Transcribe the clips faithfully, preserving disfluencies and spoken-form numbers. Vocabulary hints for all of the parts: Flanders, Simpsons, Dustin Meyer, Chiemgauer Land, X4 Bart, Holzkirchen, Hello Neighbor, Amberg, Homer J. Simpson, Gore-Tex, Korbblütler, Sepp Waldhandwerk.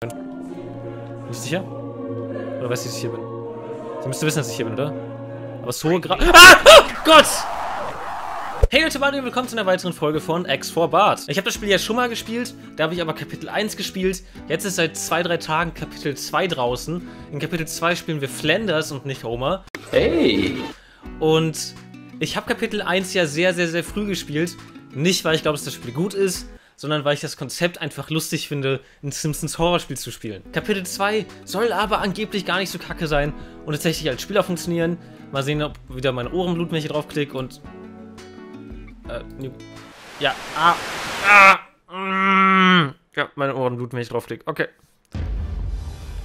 Bin ich sicher? Oder weißt du, dass ich hier bin? Sie müsste wissen, dass ich hier bin, oder? Aber so gerade. Ah! Oh Gott! Hey Leute, willkommen zu einer weiteren Folge von X vier Bart. Ich habe das Spiel ja schon mal gespielt, da habe ich aber Kapitel eins gespielt. Jetzt ist seit zwei, drei Tagen Kapitel zwei draußen. In Kapitel zwei spielen wir Flanders und nicht Homer. Hey! Und ich habe Kapitel eins ja sehr, sehr, sehr früh gespielt. Nicht, weil ich glaube, dass das Spiel gut ist, sondern weil ich das Konzept einfach lustig finde, ein Simpsons Horrorspiel zu spielen. Kapitel zwei soll aber angeblich gar nicht so kacke sein und tatsächlich als Spieler funktionieren. Mal sehen, ob wieder meine Ohrenblut, wenn ich hier draufklicke und... Äh, ja, ah, ah, mm, ja, meine Ohren bluten, wenn ich draufklicke. Okay.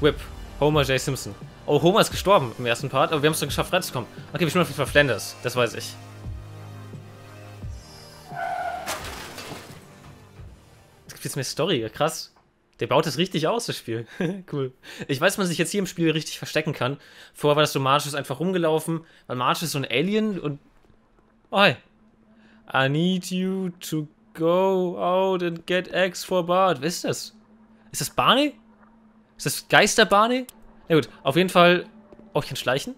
Whip. Homer J. Simpson. Oh, Homer ist gestorben im ersten Part, aber wir haben es doch geschafft, reinzukommen. Okay, wir spielen auf jeden Fall Flanders. Das weiß ich. Es gibt jetzt mehr Story. Krass. Der baut das richtig aus, das Spiel. Cool. Ich weiß, dass man sich jetzt hier im Spiel richtig verstecken kann. Vorher war das so Marge einfach rumgelaufen, weil Marge ist so ein Alien und... Oh, hi. I need you to go out and get Eggs for Bart. Was ist das? Ist das Barney? Ist das Geister-Barney? Na gut, auf jeden Fall... Oh, ich kann schleichen.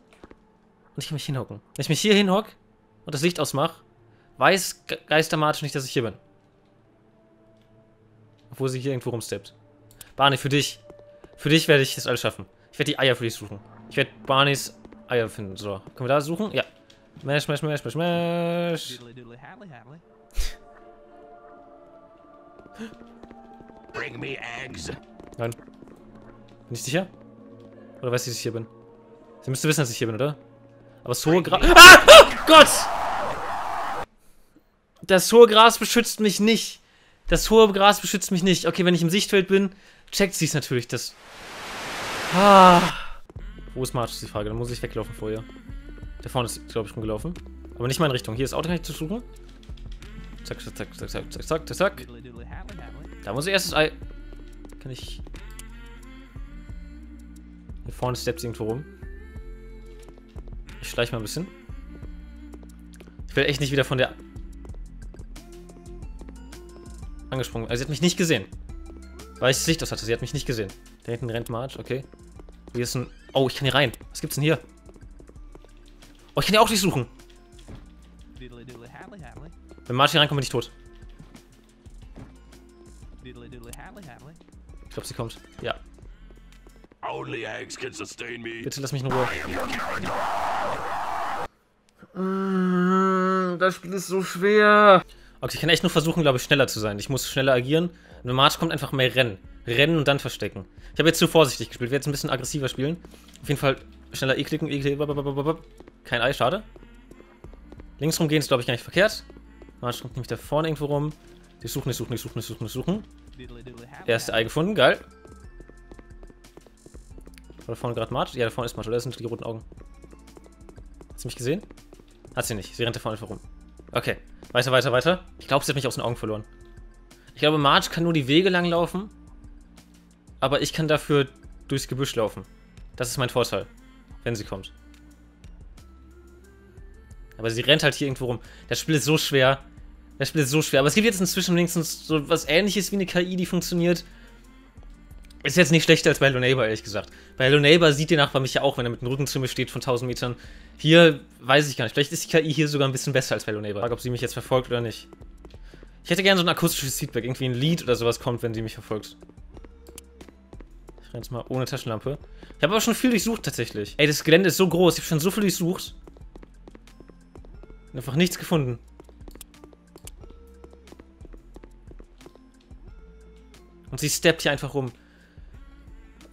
Und ich kann mich hinhocken. Wenn ich mich hier hinhocke und das Licht ausmache, weiß Ge Geister-Marge nicht, dass ich hier bin. Obwohl sie hier irgendwo rumsteppt. Barney, für dich. Für dich werde ich das alles schaffen. Ich werde die Eier für dich suchen. Ich werde Barneys Eier finden. So, können wir da suchen? Ja. Mesh, mesh, mesh, mesh, mesh. Bring me eggs. Nein. Bin ich sicher? Oder weißt du, dass ich hier bin? Sie müsste wissen, dass ich hier bin, oder? Aber das hohe Gras... Ah! Oh Gott! Das hohe Gras beschützt mich nicht. Das hohe Gras beschützt mich nicht. Okay, wenn ich im Sichtfeld bin, checkt sie es natürlich. Das... Ah. Wo ist Marge, ist die Frage. Dann muss ich weglaufen vorher. Da vorne ist, glaube ich, rumgelaufen. Aber nicht mal in Richtung. Hier ist Auto, kann ich zu suchen. Zack, zack, zack, zack, zack, zack, zack, zack. Da muss ich erst das Ei... Kann ich... Hier vorne steps irgendwo rum. Ich schleiche mal ein bisschen. Ich will echt nicht wieder von der... Angesprungen. Also sie hat mich nicht gesehen. Weil ich das Licht aus hatte. Sie hat mich nicht gesehen. Da hinten rennt Marge, okay. Hier ist ein... Oh, ich kann hier rein. Was gibt's denn hier? Oh, ich kann ja auch dich suchen. Wenn Marge hier reinkommt, bin ich tot. Ich glaube, sie kommt. Ja. Bitte lass mich in Ruhe. Mm, das Spiel ist so schwer. Okay, ich kann echt nur versuchen, glaube ich, schneller zu sein. Ich muss schneller agieren. Und wenn Marge kommt, einfach mehr rennen. Rennen und dann verstecken. Ich habe jetzt zu vorsichtig gespielt. Ich werde jetzt ein bisschen aggressiver spielen. Auf jeden Fall schneller E klicken, E klicken. Kein Ei, schade. Links rum gehen ist, glaube ich, gar nicht verkehrt. Marge kommt nämlich da vorne irgendwo rum. Die suchen, die suchen, die suchen, die suchen, die suchen. Erste Ei gefunden, geil. War da vorne gerade Marge? Ja, da vorne ist Marge, oder? Das sind die roten Augen. Hat sie mich gesehen? Hat sie nicht. Sie rennt da vorne einfach rum. Okay. Weiter, weiter, weiter. Ich glaube, sie hat mich aus den Augen verloren. Ich glaube, Marge kann nur die Wege lang laufen. Aber ich kann dafür durchs Gebüsch laufen. Das ist mein Vorteil, wenn sie kommt. Aber sie rennt halt hier irgendwo rum. Das Spiel ist so schwer. Das Spiel ist so schwer. Aber es gibt jetzt inzwischen wenigstens so was Ähnliches wie eine K I, die funktioniert. Ist jetzt nicht schlechter als bei Hello Neighbor, ehrlich gesagt. Bei Hello Neighbor sieht der Nachbar mich ja auch, wenn er mit dem Rücken zu mir steht von tausend Metern. Hier weiß ich gar nicht. Vielleicht ist die K I hier sogar ein bisschen besser als bei Hello Neighbor. Ich frage, ob sie mich jetzt verfolgt oder nicht. Ich hätte gerne so ein akustisches Feedback. Irgendwie ein Lied oder sowas kommt, wenn sie mich verfolgt. Ich renn jetzt mal ohne Taschenlampe. Ich habe aber schon viel durchsucht, tatsächlich. Ey, das Gelände ist so groß. Ich habe schon so viel durchsucht. Einfach nichts gefunden. Und sie steppt hier einfach rum.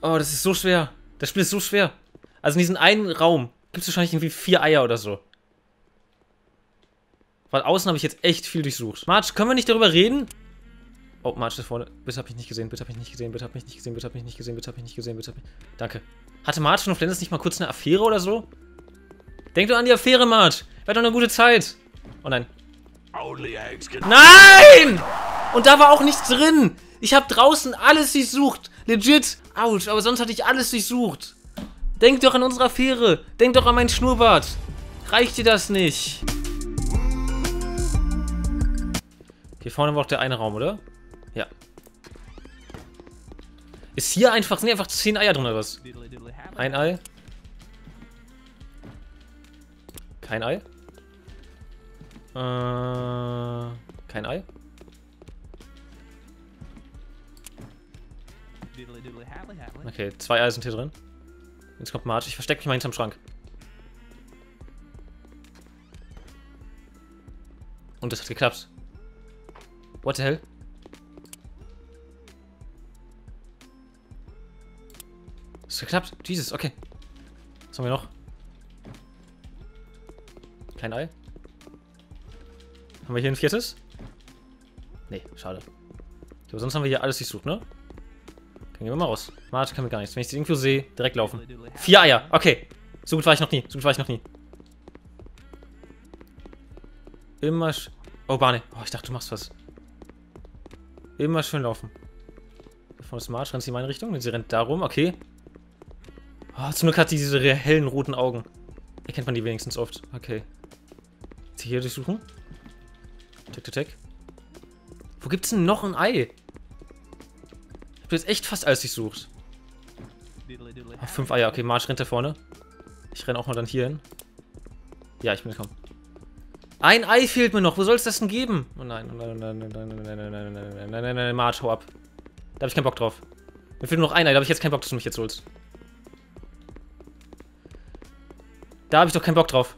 Oh, das ist so schwer. Das Spiel ist so schwer. Also in diesem einen Raum gibt es wahrscheinlich irgendwie vier Eier oder so. Weil außen habe ich jetzt echt viel durchsucht. Marge, können wir nicht darüber reden? Oh, Marge da vorne. Bitte hab ich nicht gesehen, bitte hab ich nicht gesehen, bitte hab ich nicht gesehen, bitte hab ich nicht gesehen, bitte hab ich nicht gesehen, bitte hab ich nicht gesehen. Danke. Hatte Marge und Flanders nicht mal kurz eine Affäre oder so? Denk doch an die Affäre, Marge. War doch eine gute Zeit. Oh nein. Nein! Und da war auch nichts drin. Ich habe draußen alles durchsucht. Legit. Autsch, aber sonst hatte ich alles durchsucht. Denk doch an unsere Affäre. Denk doch an meinen Schnurrbart. Reicht dir das nicht? Okay, vorne war auch der eine Raum, oder? Ja. Ist hier einfach, sind hier einfach zehn Eier drin oder was? Ein Ei. Kein Ei. Äh, kein Ei. Okay, zwei Eier sind hier drin. Jetzt kommt Marge. Ich verstecke mich mal hinterm Schrank. Und das hat geklappt. What the hell? Das ist geklappt. Jesus, okay. Was haben wir noch? Kein Ei. Haben wir hier ein viertes? Nee, schade. So, sonst haben wir hier alles durchsucht, ne? Dann gehen wir mal raus. Marge kann mir gar nichts. Wenn ich sie irgendwo sehe, direkt laufen. Vier Eier, okay. So gut war ich noch nie. So gut war ich noch nie. Immer sch... Oh, Barney. Oh, ich dachte, du machst was. Immer schön laufen. Von der Smart rennt sie in meine Richtung. Sie rennt da rum, okay. Oh, zum Glück hat sie diese hellen roten Augen. Erkennt man die wenigstens oft. Okay. Jetzt hier durchsuchen. Tick, tick, tick. Wo gibt's denn noch ein Ei? Ich hab jetzt echt fast alles durchsucht. Oh, fünf Eier. Okay, Marge rennt da vorne. Ich renne auch mal dann hier hin. Ja, ich bin gekommen. Ein Ei fehlt mir noch. Wo soll es das denn geben? Oh nein, oh nein, oh nein, oh nein, oh nein, oh nein, oh nein, oh nein, oh nein, oh nein, oh nein, nein, nein, nein, Marge, hau ab. Da hab ich keinen Bock drauf. Mir fehlt nur noch ein Ei. Da hab ich jetzt keinen Bock, dass du mich jetzt holst. Da hab ich doch keinen Bock drauf.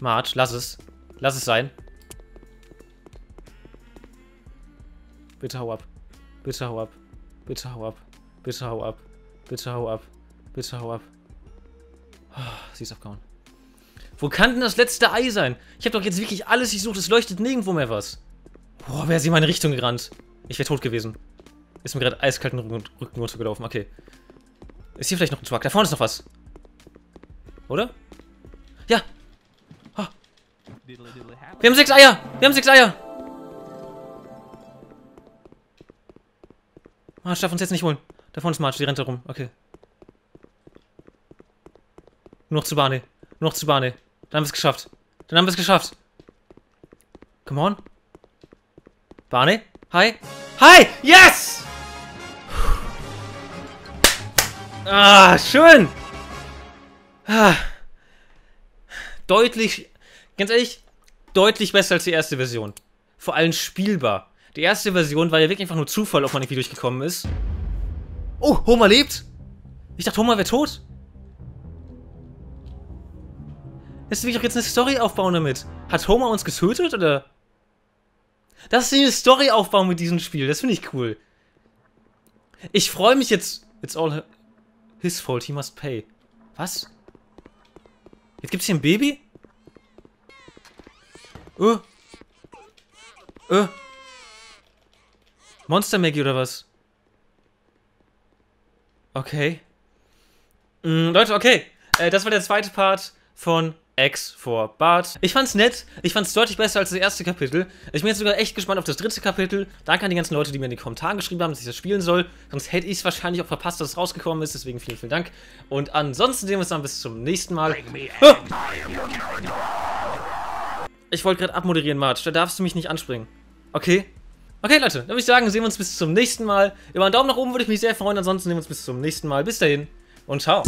Marge, lass es. Lass es sein. Bitte hau ab. Bitte hau ab. Bitte hau ab. Bitte hau ab. Bitte hau ab. Bitte hau ab. Sie ist abgehauen. Wo kann denn das letzte Ei sein? Ich habe doch jetzt wirklich alles, ich suche, es leuchtet nirgendwo mehr was. Boah, wäre sie in meine Richtung gerannt. Ich wäre tot gewesen. Ist mir gerade eiskalt in den Rücken runtergelaufen, okay. Ist hier vielleicht noch ein Truck? Da vorne ist noch was. Oder? Ja. Oh. Wir haben sechs Eier. Wir haben sechs Eier. Marge darf uns jetzt nicht holen. Da vorne ist Marge, die rennt da rum. Okay. Nur noch zu Barney. Nur noch zu Barney. Dann haben wir es geschafft. Dann haben wir es geschafft. Come on. Barney? Hi? Hi! Yes! Ah, schön! Ah. Deutlich, ganz ehrlich, deutlich besser als die erste Version. Vor allem spielbar. Die erste Version war ja wirklich einfach nur Zufall, ob man irgendwie durchgekommen ist. Oh, Homer lebt! Ich dachte, Homer wäre tot. Jetzt will ich doch jetzt eine Story aufbauen damit. Hat Homer uns getötet, oder? Das ist eine Story aufbauen mit diesem Spiel. Das finde ich cool. Ich freue mich jetzt. It's all his fault. He must pay. Was? Jetzt gibt's hier ein Baby? Oh. Oh. Monster Maggie oder was? Okay. Mm, Leute, okay. Äh, das war der zweite Part von X four Bart. Ich fand's nett, ich fand's deutlich besser als das erste Kapitel. Ich bin jetzt sogar echt gespannt auf das dritte Kapitel. Danke an die ganzen Leute, die mir in den Kommentaren geschrieben haben, dass ich das spielen soll. Sonst hätte ich es wahrscheinlich auch verpasst, dass es rausgekommen ist. Deswegen vielen, vielen Dank. Und ansonsten sehen wir uns dann bis zum nächsten Mal. Ah! Ich wollte gerade abmoderieren, Marge. Da darfst du mich nicht anspringen. Okay? Okay, Leute, dann würde ich sagen, sehen wir uns bis zum nächsten Mal. Über einen Daumen nach oben würde ich mich sehr freuen. Ansonsten sehen wir uns bis zum nächsten Mal. Bis dahin und ciao.